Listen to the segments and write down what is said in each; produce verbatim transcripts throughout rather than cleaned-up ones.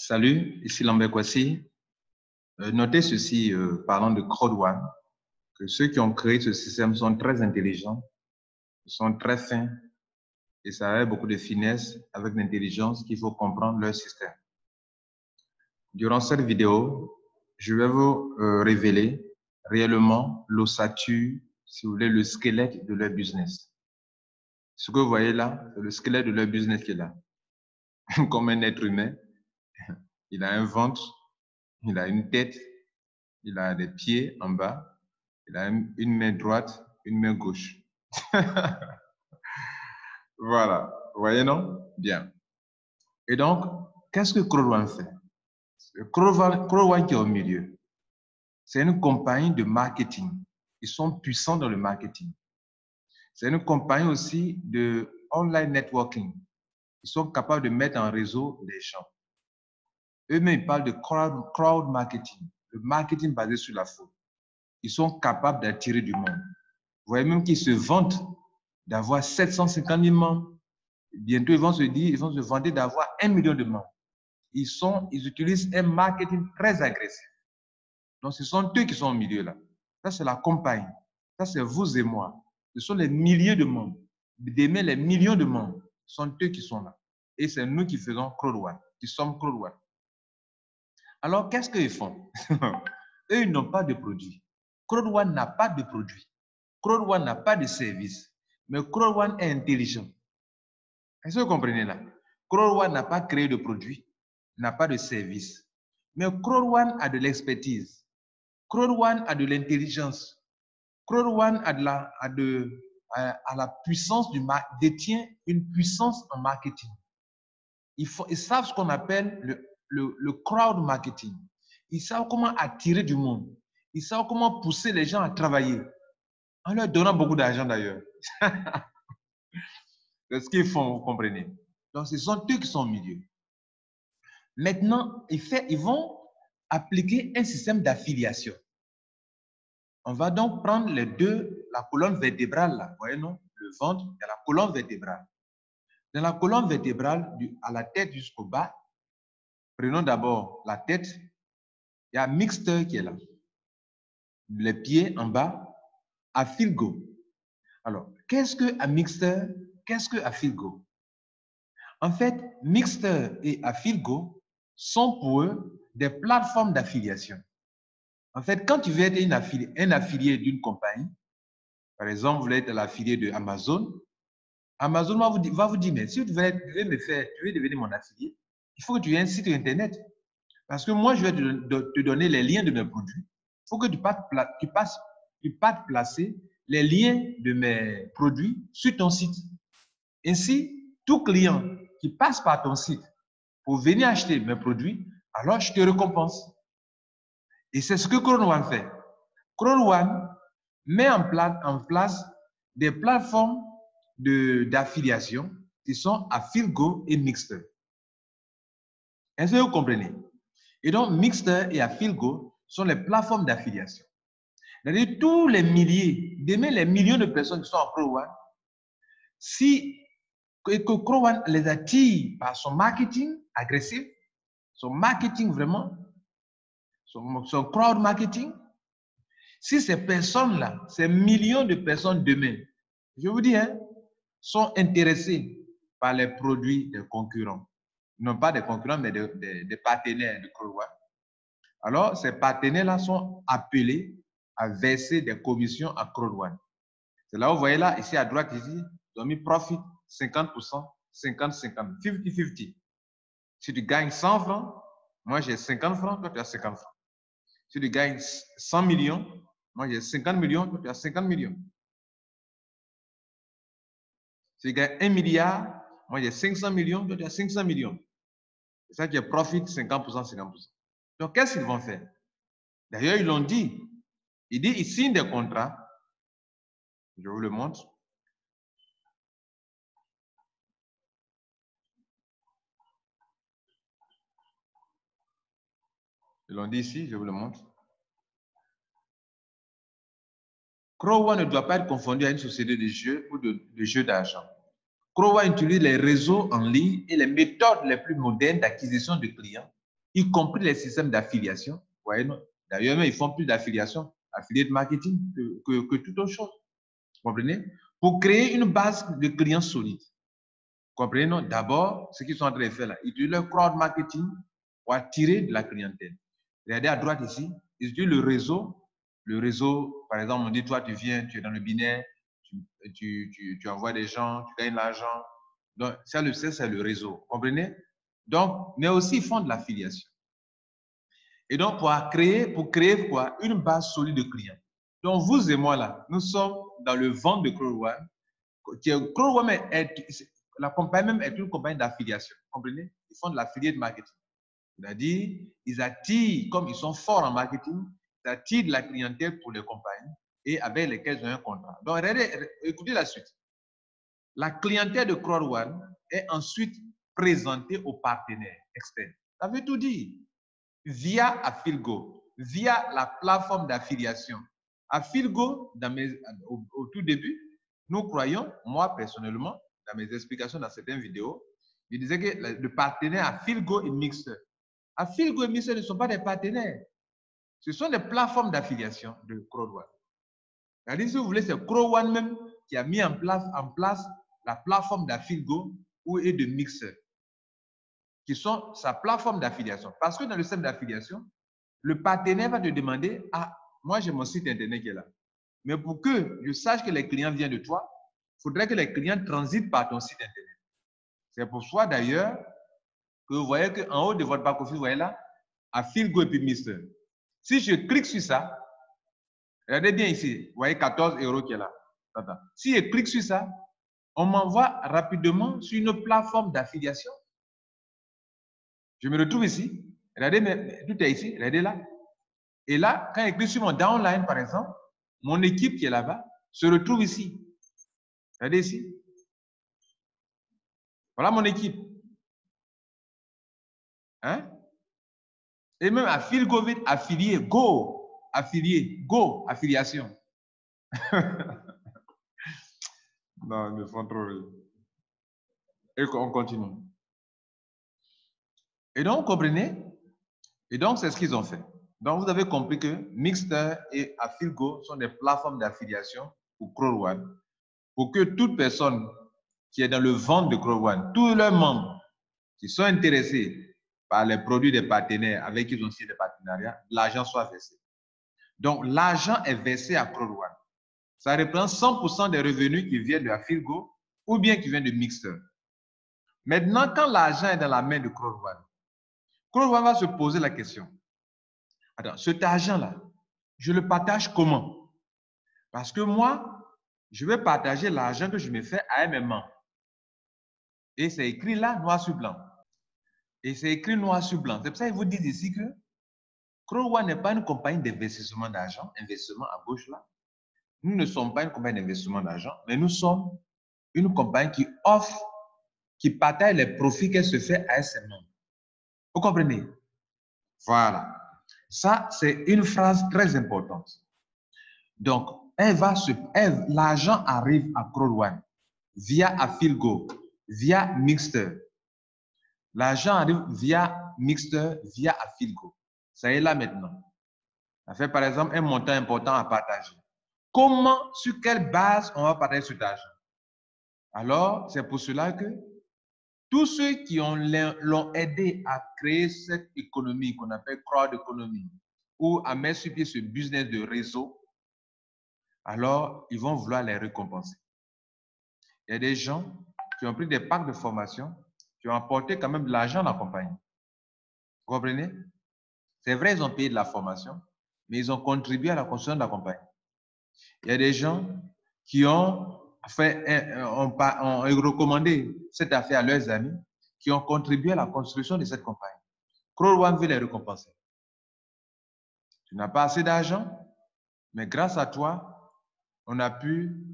Salut, ici Lambert Kouassi. Euh, notez ceci, euh, parlant de Crowd one, que ceux qui ont créé ce système sont très intelligents, sont très fins, et ça a beaucoup de finesse avec l'intelligence qu'il faut comprendre leur système. Durant cette vidéo, je vais vous euh, révéler réellement l'ossature, si vous voulez, le squelette de leur business. Ce que vous voyez là, c'est le squelette de leur business qui est là. Comme un être humain, il a un ventre, il a une tête, il a des pieds en bas, il a une main droite, une main gauche. Voilà, vous voyez, non? Bien. Et donc, qu'est-ce que Crowd one fait? Crowd one qui est au milieu, c'est une compagnie de marketing. Ils sont puissants dans le marketing. C'est une compagnie aussi de online networking. Ils sont capables de mettre en réseau des gens. Eux-mêmes, ils parlent de crowd, crowd marketing, le marketing basé sur la foule. Ils sont capables d'attirer du monde. Vous voyez même qu'ils se vantent d'avoir sept cent cinquante mille membres. Bientôt, ils vont se dire, ils vont se vanter d'avoir un million de membres. Ils sont, ils utilisent un marketing très agressif. Donc, ce sont eux qui sont au milieu là. Ça, c'est la compagnie. Ça, c'est vous et moi. Ce sont les milliers de membres. Demain, les millions de membres sont eux qui sont là. Et c'est nous qui faisons Crowd one, qui sommes Crowd one. Alors, qu'est-ce qu'ils font? Eux, ils n'ont pas de produit. Crowd one n'a pas de produit. Crowd one n'a pas de service. Mais Crowd one est intelligent. Est-ce que vous comprenez là? Crowd one n'a pas créé de produit, n'a pas de service. Mais Crowd one a de l'expertise. Crowd one a de l'intelligence. Crowd one a de la, a de, a, a la puissance du marketing, détient une puissance en marketing. Ils, font, ils savent ce qu'on appelle le, le, le crowd marketing. Ils savent comment attirer du monde. Ils savent comment pousser les gens à travailler. En leur donnant beaucoup d'argent d'ailleurs. C'est ce qu'ils font, vous comprenez. Donc, ce sont eux qui sont au milieu. Maintenant, ils, fait, ils vont appliquer un système d'affiliation. On va donc prendre les deux, la colonne vertébrale, là, vous voyez, non? Le ventre et la colonne vertébrale. Dans la colonne vertébrale, du, à la tête jusqu'au bas, prenons d'abord la tête. Il y a Mixter qui est là. Les pieds en bas. Affilgo. Alors, qu'est-ce que Mixter? Qu'est-ce que Affilgo? En fait, Mixter et Affilgo sont pour eux des plateformes d'affiliation. En fait, quand tu veux être une affili un affilié d'une compagnie, par exemple, vous voulez être l'affilié de Amazon, Amazon va vous, va vous dire, mais si tu veux, être, tu veux me faire, tu veux devenir mon affilié, il faut que tu aies un site internet. Parce que moi, je vais te, te donner les liens de mes produits. Il faut que tu passes, tu passes, tu passes placer les liens de mes produits sur ton site. Ainsi, tout client qui passe par ton site pour venir acheter mes produits, alors je te récompense. Et c'est ce que Crowd one fait. Crowd one met en place, en place des plateformes d'affiliation de, qui sont Affilgo et Mixter. Est-ce que vous comprenez? Et donc, Mixter et Affilgo sont les plateformes d'affiliation. C'est-à-dire tous les milliers, demain les millions de personnes qui sont en Crowd one, si que Crowd one les attire par son marketing agressif, son marketing vraiment, son, son crowd marketing, si ces personnes-là, ces millions de personnes demain, je vous dis, hein, sont intéressées par les produits des concurrents, non pas des concurrents, mais des de, de partenaires de Crowd one, alors ces partenaires-là sont appelés à verser des commissions à Crowd one. C'est là, vous voyez là, ici à droite, ici, ils ont mis profit cinquante pour cent, cinquante cinquante, cinquante cinquante. Si tu gagnes cent francs, moi j'ai cinquante francs, toi tu as cinquante francs. Si tu gagnes cent millions, moi j'ai cinquante millions, toi tu as cinquante millions. Si tu gagnes un milliard, moi j'ai cinq cents millions, toi tu as cinq cents millions. C'est ça qui est profit cinquante pour cent, cinquante pour cent. Donc qu'est-ce qu'ils vont faire? D'ailleurs, ils l'ont dit. Ils disent, ils signent des contrats. Je vous le montre. Ils l'ont dit ici, je vous le montre. Crowd one ne doit pas être confondu à une société de jeux ou de, de jeux d'argent. Crowd one utilise les réseaux en ligne et les méthodes les plus modernes d'acquisition de clients y compris les systèmes d'affiliation. D'ailleurs, ils font plus d'affiliation, affiliate marketing que, que, que toute autre chose. Vous comprenez? Pour créer une base de clients solides. Vous comprenez? D'abord, ce qu'ils sont en train de faire là, ils utilisent leur crowd marketing pour attirer de la clientèle. Regardez à droite ici, ils utilisent le réseau. Le réseau, par exemple, on dit, toi, tu viens, tu es dans le binaire, tu, tu, tu, tu envoies des gens, tu gagnes de l'argent. Donc, ça, c'est le réseau. Vous comprenez? Donc, mais aussi, ils font de l'affiliation. Et donc, pour créer, pour créer quoi? Une base solide de clients. Donc, vous et moi, là, nous sommes dans le vent de Crowd one. Crowd one est, la compagnie même est une compagnie d'affiliation. Comprenez? Ils font de l'affiliate marketing. C'est-à-dire, ils attirent, comme ils sont forts en marketing, ils attirent de la clientèle pour les compagnies et avec lesquelles ils ont un contrat. Donc, regardez, écoutez la suite. La clientèle de Crowd one est ensuite présentée aux partenaires externes. Ça veut tout dire. Via Affilgo, via la plateforme d'affiliation. Affilgo, dans mes, au, au tout début, nous croyons, moi personnellement, dans mes explications dans certaines vidéos, je disais que le partenaire Affilgo et Mixter. Affilgo et Mixter ne sont pas des partenaires. Ce sont des plateformes d'affiliation de Crowd one. C'est-à-dire, si vous voulez, c'est Crowd one même qui a mis en place, en place la plateforme d'Affilgo ou et de Mixter, qui sont sa plateforme d'affiliation. Parce que dans le système d'affiliation, le partenaire va te demander, ah, moi j'ai mon site internet qui est là. Mais pour que je sache que les clients viennent de toi, il faudrait que les clients transitent par ton site internet. C'est pour ça d'ailleurs que vous voyez qu'en haut de votre back-office, vous voyez là, Affilgo et puis Mixter. Si je clique sur ça, regardez bien ici, vous voyez quatorze euros qui est là. Si je clique sur ça, on m'envoie rapidement sur une plateforme d'affiliation. Je me retrouve ici. Regardez, mais tout est ici. Regardez là. Et là, quand je clique sur mon downline, par exemple, mon équipe qui est là-bas se retrouve ici. Regardez ici. Voilà mon équipe. Hein? Et même Affilgo, affilié, go, affilié, go, affiliation. Non, ils me font trop rire. Et on continue. Et donc, vous comprenez? Et donc, c'est ce qu'ils ont fait. Donc, vous avez compris que Mixter et Affilgo sont des plateformes d'affiliation pour Crowd one. Pour que toute personne qui est dans le vent de Crowd one, tous leurs membres qui sont intéressés par les produits des partenaires avec qui ils ont signé des partenariats, l'argent soit versé. Donc, l'argent est versé à Crowd one. Ça représente cent pour cent des revenus qui viennent de Affilgo ou bien qui viennent de Mixter. Maintenant, quand l'argent est dans la main de Crowd one, Crowd one va se poser la question. Attends, cet argent-là, je le partage comment? Parce que moi, je vais partager l'argent que je me fais à mes membres. Et c'est écrit là, noir sur blanc. Et c'est écrit noir sur blanc. C'est pour ça qu'ils vous disent ici que Crowd one n'est pas une compagnie d'investissement d'argent, investissement à gauche là. Nous ne sommes pas une compagnie d'investissement d'argent, mais nous sommes une compagnie qui offre, qui partage les profits qu'elle se fait à ses membres. Vous comprenez? Voilà. Ça, c'est une phrase très importante. Donc, elle va se, l'argent arrive à Crowd one via Affilgo, via Mixter. L'argent arrive via Mixter, via Affilgo. Ça est là maintenant. Ça fait par exemple un montant important à partager. Comment, sur quelle base on va partager cet argent? Alors, c'est pour cela que tous ceux qui l'ont aidé à créer cette économie qu'on appelle crowd economy ou à mettre sur pied ce business de réseau, alors ils vont vouloir les récompenser. Il y a des gens qui ont pris des packs de formation, qui ont apporté quand même de l'argent à la compagnie. Vous comprenez? C'est vrai, ils ont payé de la formation, mais ils ont contribué à la construction de la compagnie. Il y a des gens qui ont, fait, ont, ont recommandé cette affaire à leurs amis, qui ont contribué à la construction de cette compagnie. Crowd one veut les récompenser. Tu n'as pas assez d'argent, mais grâce à toi, on a pu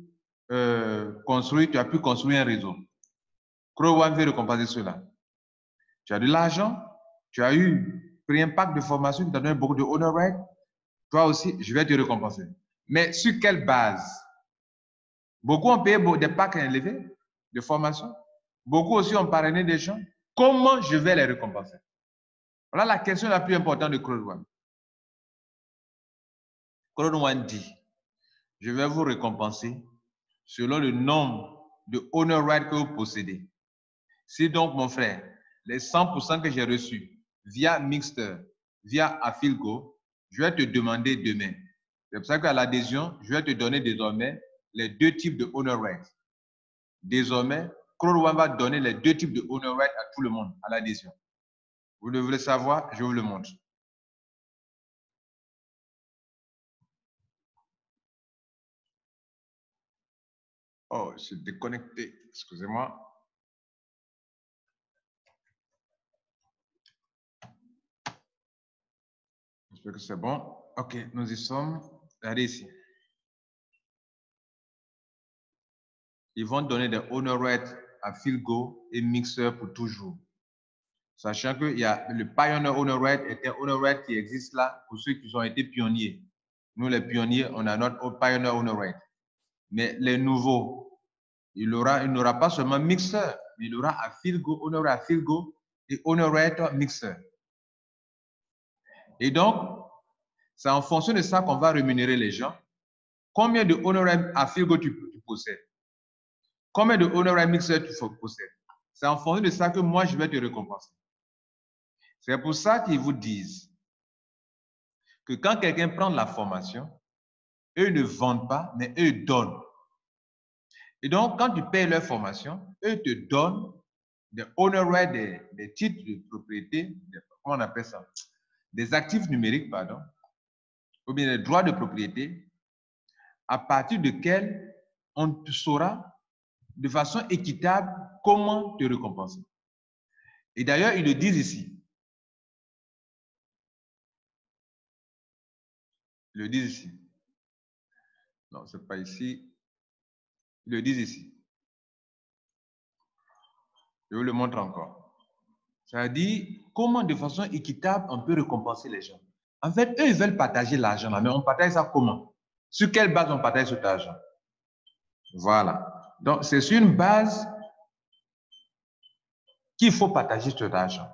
euh, construire, tu as pu construire un réseau. Crowd one veut récompenser cela. Tu as de l'argent, tu as eu pris un pack de formation qui t'a donné beaucoup de honoraires. Toi aussi, je vais te récompenser. Mais sur quelle base? Beaucoup ont payé des packs élevés de formation. Beaucoup aussi ont parrainé des gens. Comment je vais les récompenser? Voilà la question la plus importante de Crowd one. Crowd one dit, je vais vous récompenser selon le nombre de honor rights que vous possédez. Si donc, mon frère, les cent pour cent que j'ai reçus via Mixter, via Affilgo, je vais te demander demain. C'est pour ça qu'à l'adhésion, je vais te donner désormais les deux types de honor rights. Désormais, Crowd one va donner les deux types de honor rights à tout le monde à l'adhésion. Vous le voulez savoir, je vous le montre. Oh, je suis déconnecté, excusez-moi. J'espère que c'est bon. OK, nous y sommes. Regardez ici. Ils vont donner des honor rights à Affilgo et Mixer pour toujours. Sachant que il y a le Pioneer Honor right est un honor right qui existe là pour ceux qui ont été pionniers. Nous, les pionniers, on a notre Pioneer Honor right. Mais les nouveaux, il n'aura il aura pas seulement Mixer, mais il aura Affilgo, Honor right Affilgo et Honor right Mixer. Et donc, c'est en fonction de ça qu'on va rémunérer les gens. Combien de Honor right Affilgo tu, tu possèdes? Combien de Honor right Mixer tu possèdes? C'est en fonction de ça que moi, je vais te récompenser. C'est pour ça qu'ils vous disent que quand quelqu'un prend la formation, eux ne vendent pas, mais eux donnent. Et donc, quand tu payes leur formation, eux te donnent des honor rights, des, des titres de propriété, des, comment on appelle ça, des actifs numériques, pardon, ou bien des droits de propriété, à partir desquels on saura de façon équitable comment te récompenser. Et d'ailleurs, ils le disent ici. Ils le disent ici. Non, ce n'est pas ici. Ils le disent ici. Je vous le montre encore. Ça dit comment de façon équitable on peut récompenser les gens. En fait, eux, ils veulent partager l'argent, mais on partage ça comment? Sur quelle base on partage cet argent? Voilà. Donc, c'est sur une base qu'il faut partager cet argent.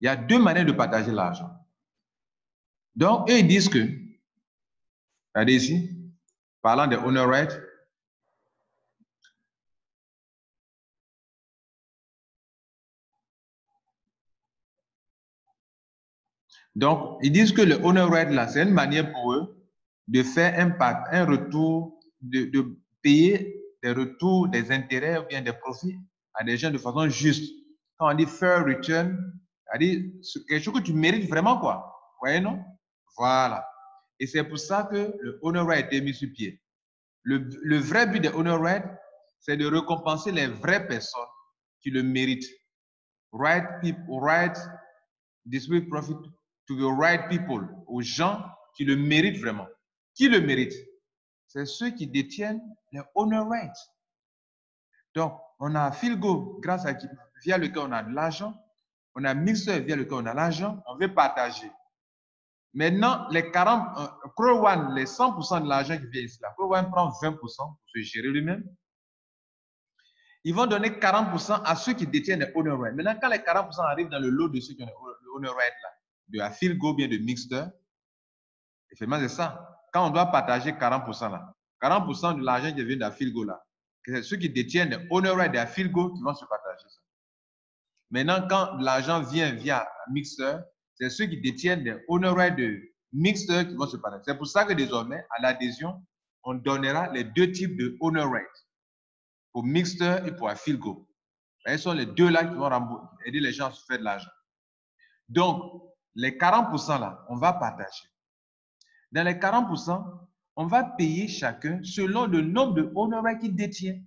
Il y a deux manières de partager l'argent. Donc, eux, ils disent que, regardez ici, parlant des honor rights, donc, ils disent que le honor right, là, c'est une manière pour eux de faire un, un retour, de, de payer des retours, des intérêts ou bien des profits à des gens de façon juste. Quand on dit fair return, c'est quelque chose que tu mérites vraiment, quoi. Vous voyez, non? Voilà. Et c'est pour ça que le honor right a été mis sur pied. Le, le vrai but des honor right, c'est de récompenser les vraies personnes qui le méritent. Right people, right distribute profit to the right people, aux gens qui le méritent vraiment. Qui le mérite? C'est ceux qui détiennent les honor rights. Donc, on a Affilgo, grâce à qui, via lequel on a de l'argent. On a Mixer, via lequel on a de l'argent. On veut partager. Maintenant, les quarante, Crowd one, les cent pour cent de l'argent qui vient ici, Crowd one prend vingt pour cent pour se gérer lui-même. Ils vont donner quarante pour cent à ceux qui détiennent les honor rights. Maintenant, quand les quarante pour cent arrivent dans le lot de ceux qui ont les honor rights, là, de Affilgo, bien de Mixter, effectivement, c'est ça. Quand on doit partager quarante pour cent là, quarante pour cent de l'argent qui vient d'Affilgo là, c'est ceux qui détiennent les honor rights d'Affilgo qui vont se partager ça. Maintenant, quand l'argent vient via Mixer, c'est ceux qui détiennent les honor rights de Mixer qui vont se partager. C'est pour ça que désormais, à l'adhésion, on donnera les deux types de honor rights pour Mixer et pour Affilgo. Ce sont les deux là qui vont aider les gens à se faire de l'argent. Donc, les quarante pour cent là, on va partager. Dans les quarante pour cent, on va payer chacun selon le nombre de honor rights qu'il détient.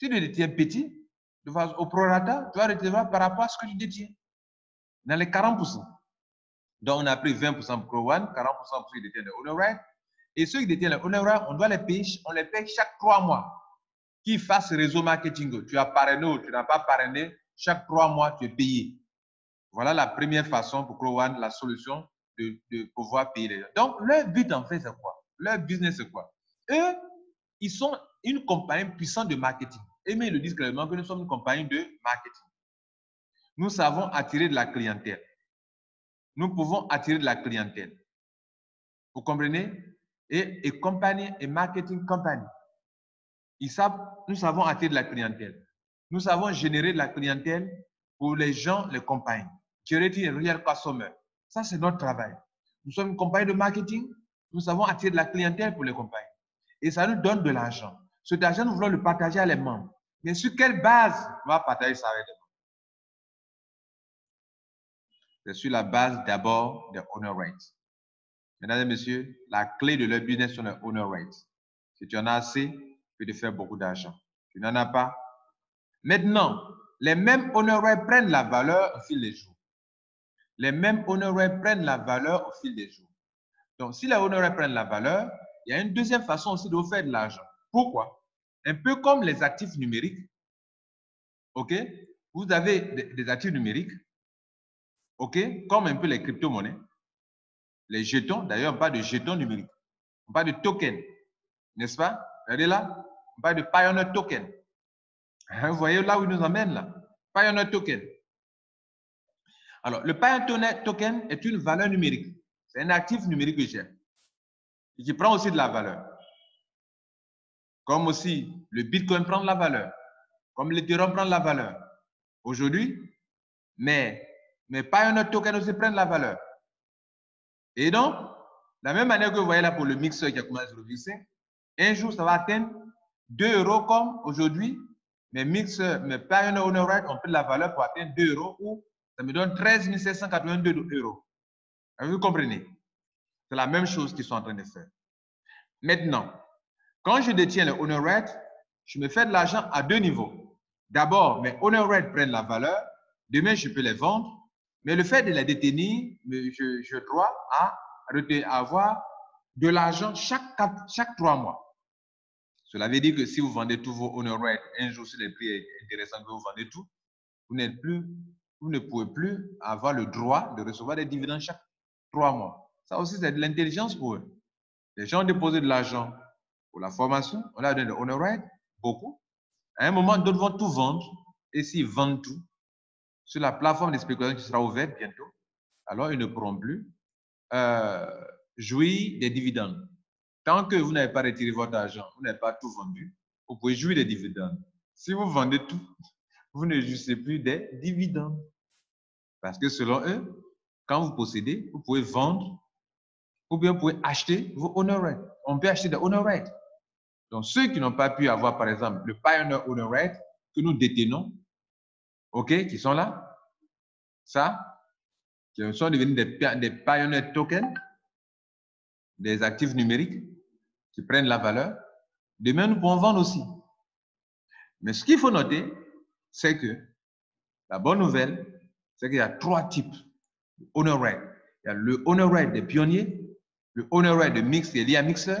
Si tu détiens petit, tu vas au prorata, tu vas recevoir par rapport à ce que tu détiens. Dans les quarante pour cent. Donc, on a pris vingt pour cent pour Crowd one, quarante pour cent pour ceux qui détiennent les honor rights. Et ceux qui détiennent les honor rights, on doit les payer, on les paye chaque trois mois. Qu'ils fassent réseau marketing. Tu as parrainé ou tu n'as pas parrainé, chaque trois mois, tu es payé. Voilà la première façon pour Crowd one, la solution de, de pouvoir payer les gens. Donc, leur but en fait, c'est quoi? Leur business, c'est quoi? Eux, ils sont une compagnie puissante de marketing. Et mais ils le disent clairement que nous sommes une compagnie de marketing. Nous savons attirer de la clientèle. nous pouvons attirer de la clientèle. Vous comprenez? Et, et compagnie et marketing company. Ils savent, nous savons attirer de la clientèle. Nous savons générer de la clientèle pour les gens, les compagnies. Generating a real customer. Ça, c'est notre travail. Nous sommes une compagnie de marketing. Nous savons attirer de la clientèle pour les compagnies. Et ça nous donne de l'argent. Cet argent, nous voulons le partager à les membres. Mais sur quelle base on va partager ça avec les membres? C'est sur la base d'abord des honor rights. Mesdames et messieurs, la clé de leur business sont les honor rights. Si tu en as assez, tu peux te faire beaucoup d'argent. Tu n'en as pas. Maintenant, les mêmes honor rights prennent la valeur au fil des jours. Les mêmes honor rights prennent la valeur au fil des jours. Donc, si les honor rights prennent la valeur, il y a une deuxième façon aussi de vous faire de l'argent. Pourquoi? Un peu comme les actifs numériques. OK? Vous avez des actifs numériques. OK? Comme un peu les crypto-monnaies. Les jetons. D'ailleurs, on parle de jetons numériques. On parle de tokens. N'est-ce pas? Regardez là. On parle de Pioneer Token. Vous voyez là où il nous emmène là. Pioneer Token. Alors, le Pioneer Token est une valeur numérique. C'est un actif numérique que j'ai. Et qui prend aussi de la valeur. Comme aussi, le Bitcoin prend de la valeur. Comme l'Ethereum prend de la valeur. Aujourd'hui, mais, mais Pioneer Token aussi prend de la valeur. Et donc, de la même manière que vous voyez là pour le mixeur qui a commencé sur le mixer, un jour, ça va atteindre deux euros comme aujourd'hui. Mes mixeurs, mes Pioneer Honor Rights ont pris de la valeur pour atteindre deux euros ou ça me donne treize mille sept cent quatre-vingt-deux euros. Vous comprenez? C'est la même chose qu'ils sont en train de faire. Maintenant, quand je détiens les honor rights, je me fais de l'argent à deux niveaux. D'abord, mes honor rights prennent la valeur. Demain, je peux les vendre. Mais le fait de les détenir, je, je dois à, à avoir de l'argent chaque, chaque trois mois. Cela veut dire que si vous vendez tous vos honor rights, un jour, si le prix est intéressant que vous vendez tout, vous n'êtes plus, vous ne pouvez plus avoir le droit de recevoir des dividendes chaque trois mois. Ça aussi, c'est de l'intelligence pour eux. Les gens ont déposé de l'argent pour la formation. On leur donne des honor rights, beaucoup. À un moment, d'autres vont tout vendre. Et s'ils vendent tout, sur la plateforme de spéculation qui sera ouverte bientôt, alors ils ne pourront plus euh, jouir des dividendes. Tant que vous n'avez pas retiré votre argent, vous n'avez pas tout vendu, vous pouvez jouir des dividendes. Si vous vendez tout, vous ne jouissez plus des dividendes. Parce que selon eux, quand vous possédez, vous pouvez vendre ou bien vous pouvez acheter vos honor rights. On peut acheter des honor rights. Donc, ceux qui n'ont pas pu avoir, par exemple, le Pioneer Honor Right que nous détenons, OK, qui sont là, ça, qui sont devenus des, des Pioneer Tokens, des actifs numériques qui prennent la valeur, demain, nous pouvons vendre aussi. Mais ce qu'il faut noter, c'est que la bonne nouvelle, c'est qu'il y a trois types de honor rights. Il y a le honor right des pionniers, le honor right de mix qui est lié à Mixer,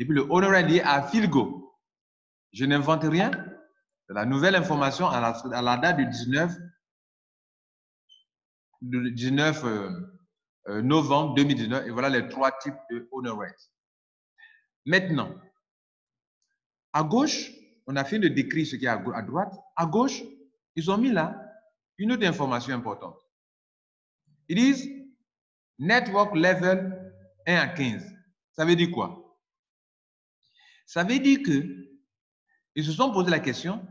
et puis le honor right lié à Affilgo. Je n'invente rien. C'est la nouvelle information à la, à la date du dix-neuf novembre deux mille dix-neuf. Et voilà les trois types de honor rights. Maintenant, à gauche, on a fini de décrire ce qu'il y a à droite. À gauche, ils ont mis là une autre information importante. Ils disent Network Level un à quinze. Ça veut dire quoi? Ça veut dire que ils se sont posé la question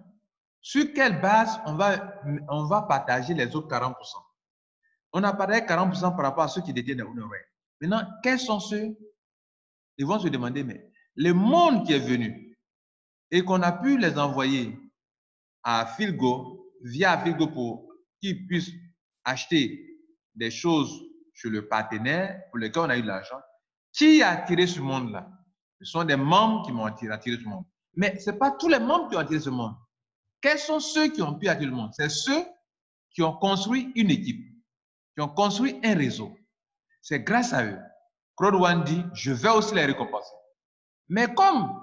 sur quelle base on va, on va partager les autres quarante pour cent. On a partagé quarante pour cent par rapport à ceux qui détiennent les honor rights. Maintenant, quels sont ceux? Ils vont se demander, mais le monde qui est venu et qu'on a pu les envoyer à Affilgo, via Affilgo pour qu'ils puissent acheter des choses chez le partenaire pour lequel on a eu de l'argent, qui a attiré ce monde-là? Ce sont des membres qui m'ont attiré, attiré ce monde. Mais ce n'est pas tous les membres qui ont attiré ce monde. Quels sont ceux qui ont pu attirer le monde? C'est ceux qui ont construit une équipe, qui ont construit un réseau. C'est grâce à eux. crowd one dit, je vais aussi les récompenser. Mais comme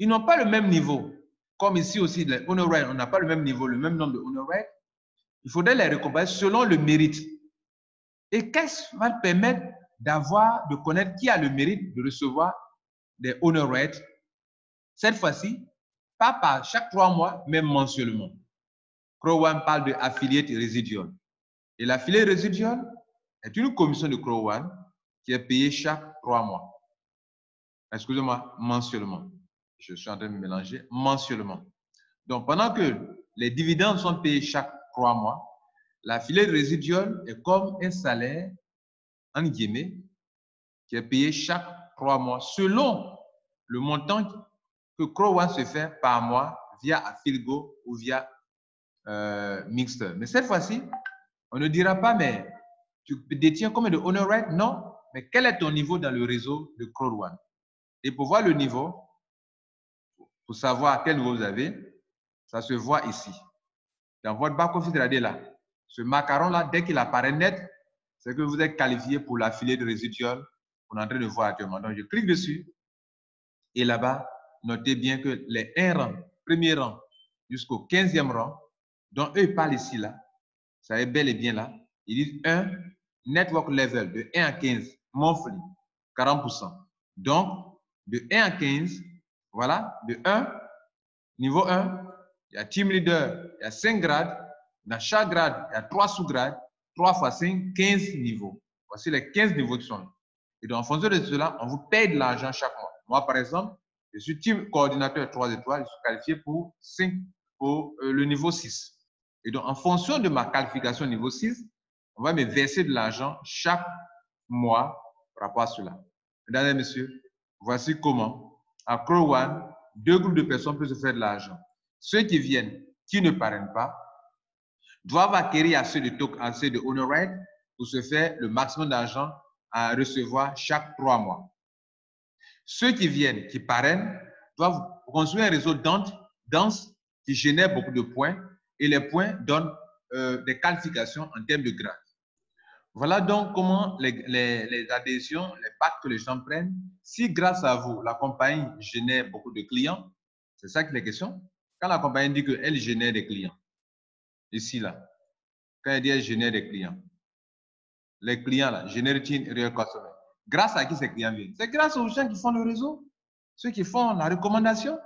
ils n'ont pas le même niveau, comme ici aussi, les honor rights, on n'a pas le même niveau, le même nombre de honor rights, il faudrait les récompenser selon le mérite. Et qu'est-ce qui va te permettre d'avoir, de connaître qui a le mérite de recevoir des honor rights? Cette fois-ci, pas par chaque trois mois, mais mensuellement. crowd one parle de affiliate residual. Et l'affiliate residual est une commission de Crowd one qui est payée chaque trois mois. Excusez-moi, mensuellement. Je suis en train de me mélanger. Mensuellement. Donc, pendant que les dividendes sont payés chaque trois mois, l'affiliate résiduel est comme un salaire, en guillemets, qui est payé chaque trois mois selon le montant que Crowd one se fait par mois via Affilgo ou via euh, Mixter. Mais cette fois-ci, on ne dira pas, mais tu détiens combien de honor right? Non, mais quel est ton niveau dans le réseau de Crowd one? Et pour voir le niveau, pour savoir à quel niveau vous avez, ça se voit ici. Dans votre back-office, regardez là. Ce macaron-là, dès qu'il apparaît net, c'est que vous êtes qualifié pour l'affiliate résiduel qu'on est en train de voir actuellement. Donc, je clique dessus et là-bas, notez bien que les un rang, premier rang jusqu'au quinzième rang, dont eux ils parlent ici, là, ça est bel et bien là, ils disent un network level de un à quinze, monthly, quarante pour cent. Donc, de un à quinze, voilà, de un, niveau un, il y a team leader, il y a cinq grades. Dans chaque grade, il y a trois sous-grades, trois fois cinq, quinze niveaux. Voici les quinze niveaux qui sont là. Et donc, en fonction de cela, on vous paye de l'argent chaque mois. Moi, par exemple, je suis team coordinateur trois étoiles, je suis qualifié pour, cinq, pour euh, le niveau six. Et donc, en fonction de ma qualification niveau six, on va me verser de l'argent chaque mois par rapport à cela. Mesdames et messieurs, voici comment, à Crowd one, deux groupes de personnes peuvent se faire de l'argent. Ceux qui viennent, qui ne parrainent pas, doivent acquérir assez de tokens, assez de honor right pour se faire le maximum d'argent à recevoir chaque trois mois. Ceux qui viennent, qui parrainent, doivent construire un réseau dense qui génère beaucoup de points et les points donnent euh, des qualifications en termes de grades. Voilà donc comment les, les, les adhésions, les pactes que les gens prennent. Si grâce à vous, la compagnie génère beaucoup de clients, c'est ça qui est la question. Quand la compagnie dit qu'elle génère des clients, ici, là, quand elle dit qu'elle génère des clients, les clients, là, génèrent-ils real customer? Grâce à qui ces clients viennent? C'est grâce aux gens qui font le réseau, ceux qui font la recommandation,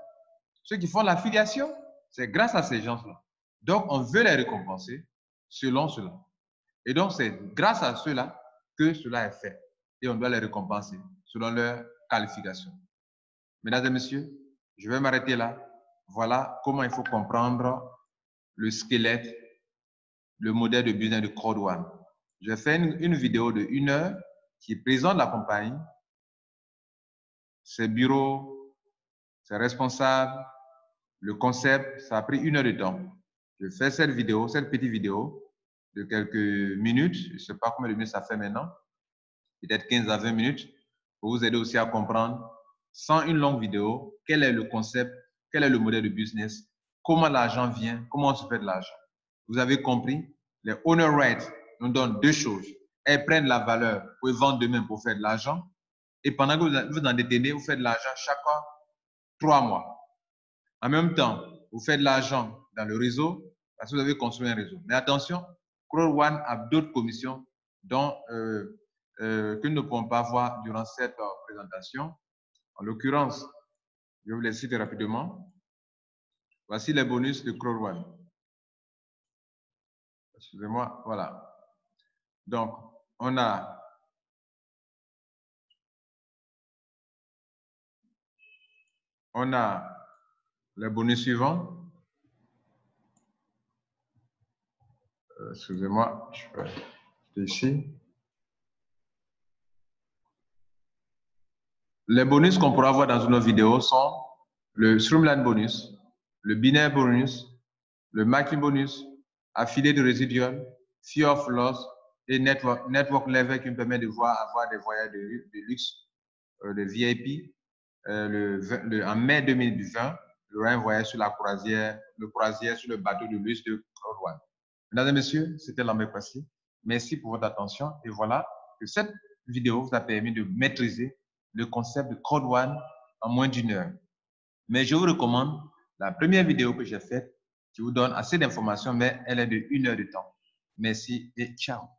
ceux qui font l'affiliation. C'est grâce à ces gens-là. Donc, on veut les récompenser selon cela. Et donc, c'est grâce à ceux-là que cela est fait. Et on doit les récompenser selon leur qualification. Mesdames et messieurs, je vais m'arrêter là. Voilà comment il faut comprendre le squelette, le modèle de business de Crowd one. Je fais une, une vidéo de une heure qui présente la compagnie, ses bureaux, ses responsables, le concept. Ça a pris une heure de temps. Je fais cette vidéo, cette petite vidéo de quelques minutes. Je ne sais pas combien de minutes ça fait maintenant. Peut-être quinze à vingt minutes pour vous aider aussi à comprendre, sans une longue vidéo, quel est le concept, quel est le modèle de business, comment l'argent vient, comment on se fait de l'argent. Vous avez compris, les honor rights nous donnent deux choses. Elles prennent la valeur pour vendre demain pour faire de l'argent. Et pendant que vous en détenez, vous faites de l'argent chaque trois mois. En même temps, vous faites de l'argent dans le réseau parce que vous avez construit un réseau. Mais attention, Crowd one a d'autres commissions dont, euh, euh, que nous ne pouvons pas voir durant cette uh, présentation. En l'occurrence, je vous les cite rapidement. Voici les bonus de Crowd one. Excusez-moi, voilà. Donc, on a on a les bonus suivants. Euh, Excusez-moi, je vais ici. Les bonus qu'on pourra voir dans une autre vidéo sont le Streamline Bonus, le binaire bonus, le matching bonus, affiliate residual, fear of loss et network, network level qui me permet de voir avoir des voyages de, de luxe, euh, de V I P. Euh, le, le, en mai deux mille vingt, j'aurai un voyage sur la croisière, le croisière sur le bateau de luxe de Crowd one. Mesdames et messieurs, c'était Lambert Kouassi. Merci pour votre attention et voilà que cette vidéo vous a permis de maîtriser le concept de Crowd one en moins d'une heure. Mais je vous recommande la première vidéo que j'ai faite qui vous donne assez d'informations, mais elle est de une heure de temps. Merci et ciao.